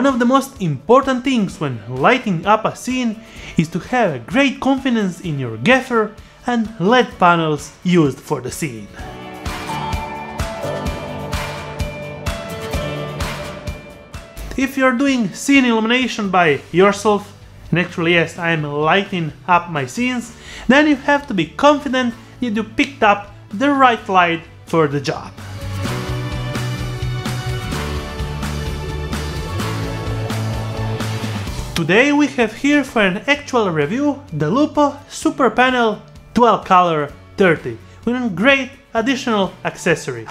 One of the most important things when lighting up a scene is to have a great confidence in your gaffer and LED panels used for the scene. If you're doing scene illumination by yourself, and actually yes, I'm lighting up my scenes, then you have to be confident that you picked up the right light for the job. Today we have here for an actual review the Lupo Super Panel Dual Color 30 with a great additional accessory.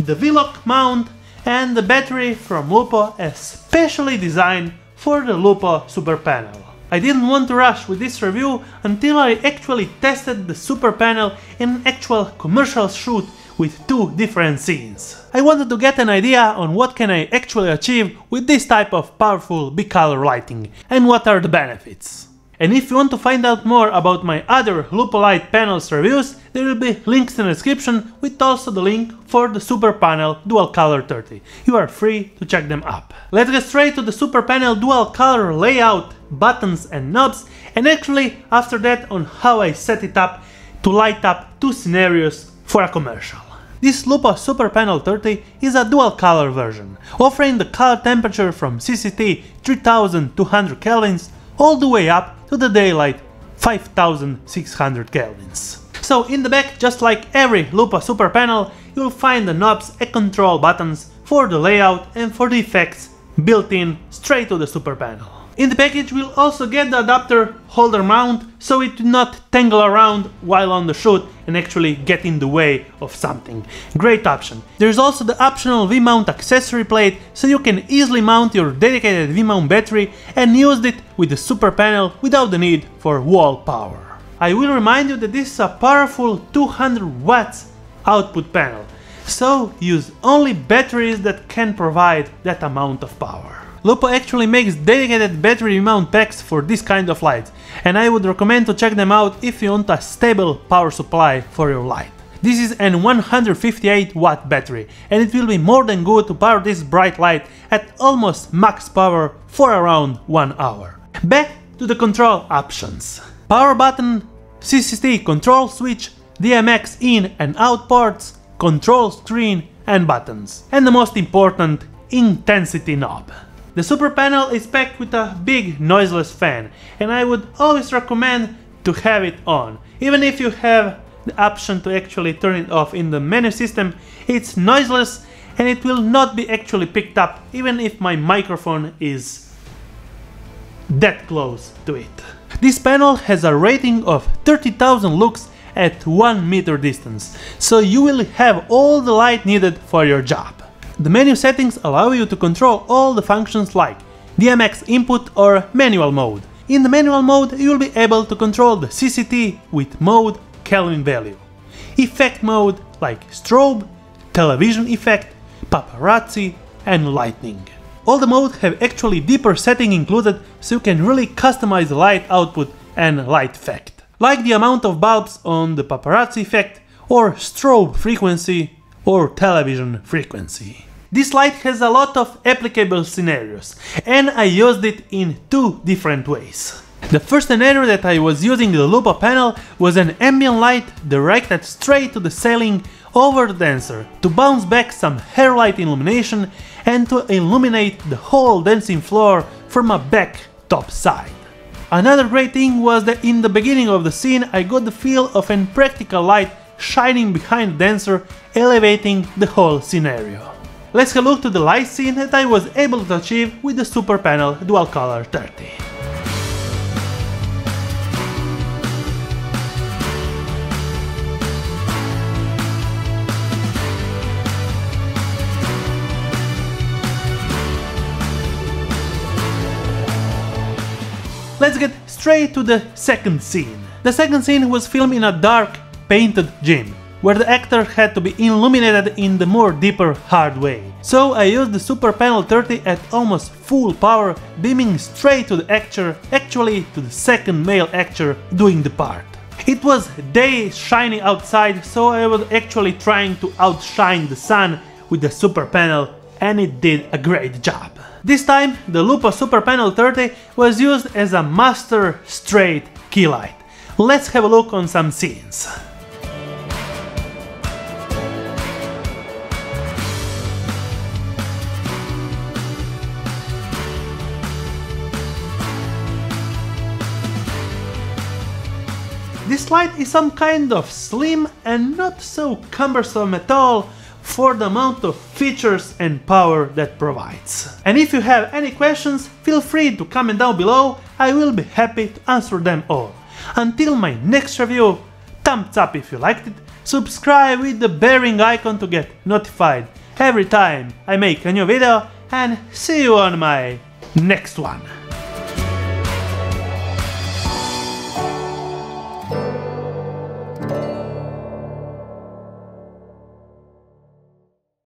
The V-Lock mount and the battery from Lupo especially designed for the Lupo Super Panel. I didn't want to rush with this review until I actually tested the Super Panel in an actual commercial shoot with two different scenes. I wanted to get an idea on what can I actually achieve with this type of powerful bicolor lighting and what are the benefits. And if you want to find out more about my other Lupo Light panels reviews, there will be links in the description with also the link for the Super Panel Dual Color 30. You are free to check them up. Let's get straight to the Super Panel Dual Color layout, buttons and knobs, and actually after that on how I set it up to light up two scenarios for a commercial. This Lupo Super Panel 30 is a dual color version, offering the color temperature from CCT 3200 kelvins all the way up to the daylight 5600 kelvins. So in the back, just like every Lupo Super Panel, you'll find the knobs and control buttons for the layout and for the effects built in straight to the Super Panel. In the package we'll also get the adapter holder mount, so it will not tangle around while on the shoot and actually get in the way of something. Great option. There's also the optional V-mount accessory plate, so you can easily mount your dedicated V-mount battery and use it with the Super Panel without the need for wall power. I will remind you that this is a powerful 200 watts output panel, so use only batteries that can provide that amount of power. Lupo actually makes dedicated battery mount packs for this kind of light, and I would recommend to check them out if you want a stable power supply for your light. This is an 158 watt battery, and it will be more than good to power this bright light at almost max power for around 1 hour. Back to the control options. Power button, CCT control switch, DMX in and out ports, control screen and buttons. And the most important, intensity knob. The Super Panel is packed with a big noiseless fan, and I would always recommend to have it on. Even if you have the option to actually turn it off in the menu system, it's noiseless and it will not be actually picked up even if my microphone is that close to it. This panel has a rating of 30,000 lux at 1 meter distance, so you will have all the light needed for your job. The menu settings allow you to control all the functions like DMX input or manual mode. In the manual mode you will be able to control the CCT with mode Kelvin value, effect mode like strobe, television effect, paparazzi and lightning. All the modes have actually deeper setting included, so you can really customize the light output and light effect, like the amount of bulbs on the paparazzi effect or strobe frequency or television frequency. This light has a lot of applicable scenarios, and I used it in two different ways. The first scenario that I was using the Lupo Panel was an ambient light directed straight to the ceiling over the dancer to bounce back some hair light illumination and to illuminate the whole dancing floor from a back top side. Another great thing was that in the beginning of the scene I got the feel of an practical light shining behind the dancer, elevating the whole scenario. Let's have a look to the light scene that I was able to achieve with the Super Panel Dual Color 30. Let's get straight to the second scene. The second scene was filmed in a dark, painted gym, where the actor had to be illuminated in the more deeper, hard way. So I used the Super Panel 30 at almost full power, beaming straight to the actor, actually to the second male actor doing the part. It was day, shining outside, so I was actually trying to outshine the sun with the Super Panel, and it did a great job. This time the Lupo Super Panel 30 was used as a master straight key light. Let's have a look on some scenes. This light is some kind of slim and not so cumbersome at all for the amount of features and power that provides. And if you have any questions, feel free to comment down below, I will be happy to answer them all. Until my next review, thumbs up if you liked it, subscribe with the bell ring icon to get notified every time I make a new video, and see you on my next one.